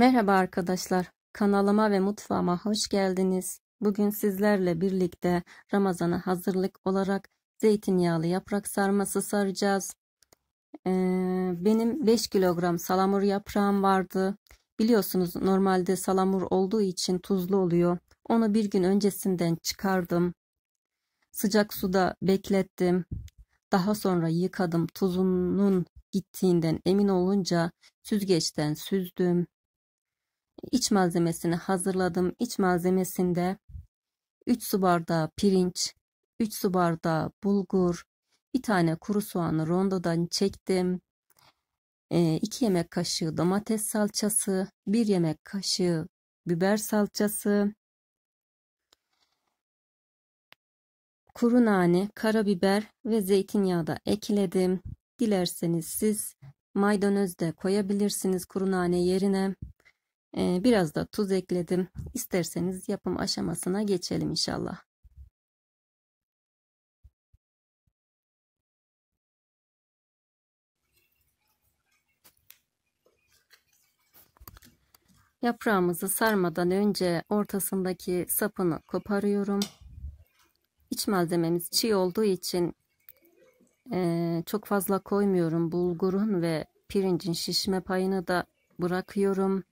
Merhaba arkadaşlar, kanalıma ve mutfağıma hoş geldiniz. Bugün sizlerle birlikte Ramazan'a hazırlık olarak zeytinyağlı yaprak sarması saracağız. Benim 5 kilogram salamur yaprağım vardı. Biliyorsunuz normalde salamur olduğu için tuzlu oluyor. Onu bir gün öncesinden çıkardım. Sıcak suda beklettim. Daha sonra yıkadım. Tuzunun gittiğinden emin olunca süzgeçten süzdüm. İç malzemesini hazırladım. İç malzemesinde 3 su bardağı pirinç, 3 su bardağı bulgur, bir tane kuru soğanı rondodan çektim. 2 yemek kaşığı domates salçası, 1 yemek kaşığı biber salçası, kuru nane, karabiber ve zeytinyağı da ekledim. Dilerseniz siz maydanoz da koyabilirsiniz kuru nane yerine. Biraz da tuz ekledim. İsterseniz yapım aşamasına geçelim inşallah. Yaprağımızı sarmadan önce ortasındaki sapını koparıyorum. İç malzememiz çiğ olduğu için çok fazla koymuyorum. Bulgurun ve pirincin şişme payını da bırakıyorum.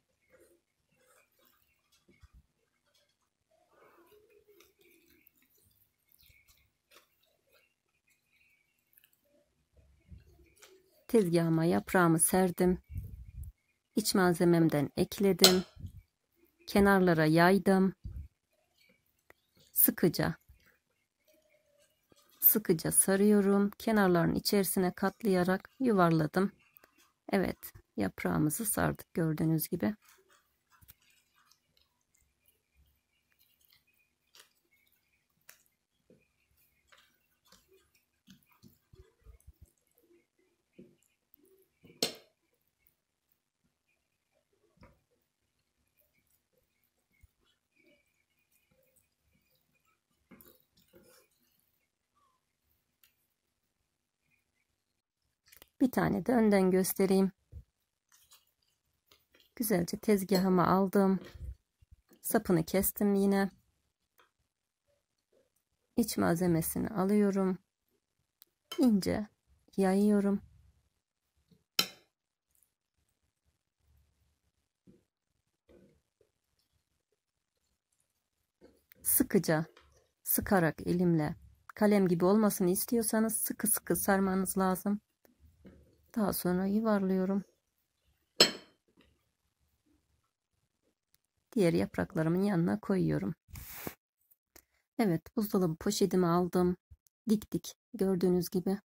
Tezgahıma yaprağımı serdim. İç malzememden ekledim. Kenarlara yaydım. Sıkıca sarıyorum. Kenarların içerisine katlayarak yuvarladım. Evet, yaprağımızı sardık gördüğünüz gibi. Bir tane de önden göstereyim. Güzelce tezgahıma aldım. Sapını kestim yine. İç malzemesini alıyorum. İnce yayıyorum. Sıkıca, sıkarak elimle. Kalem gibi olmasını istiyorsanız sıkı sıkı sarmanız lazım. Daha sonra yuvarlıyorum. Diğer yapraklarımın yanına koyuyorum. Evet, buzdolabı poşetimi aldım. Dik dik gördüğünüz gibi.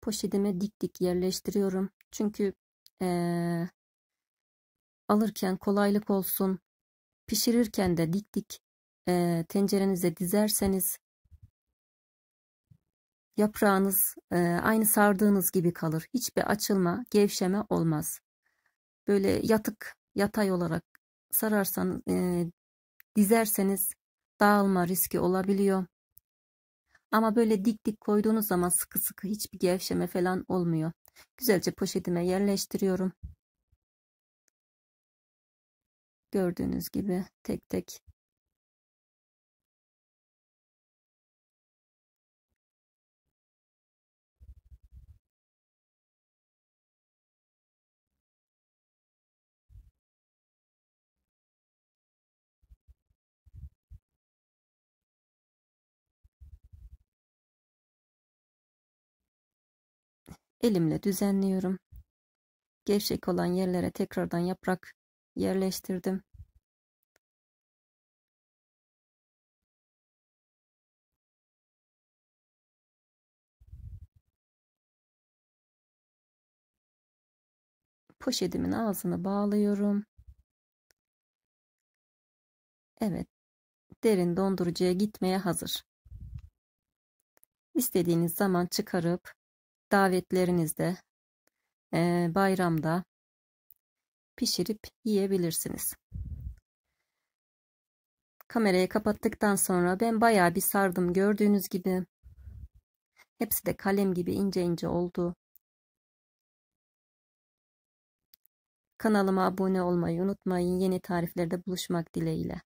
Poşetime dik dik yerleştiriyorum. Çünkü alırken kolaylık olsun. Pişirirken de dik dik tencerenize dizerseniz yaprağınız aynı sardığınız gibi kalır. Hiçbir açılma, gevşeme olmaz. Böyle yatay olarak sararsanız, dizerseniz dağılma riski olabiliyor. Ama böyle dik dik koyduğunuz zaman sıkı sıkı hiçbir gevşeme falan olmuyor. Güzelce poşetime yerleştiriyorum. Gördüğünüz gibi tek tek. Elimle düzenliyorum. Gevşek olan yerlere tekrardan yaprak yerleştirdim. Poşetimin ağzını bağlıyorum. Evet, derin dondurucuya gitmeye hazır. İstediğiniz zaman çıkarıp davetlerinizde, bayramda pişirip yiyebilirsiniz. Kamerayı kapattıktan sonra ben bayağı bir sardım gördüğünüz gibi. Hepsi de kalem gibi ince ince oldu. Kanalıma abone olmayı unutmayın. Yeni tariflerde buluşmak dileğiyle.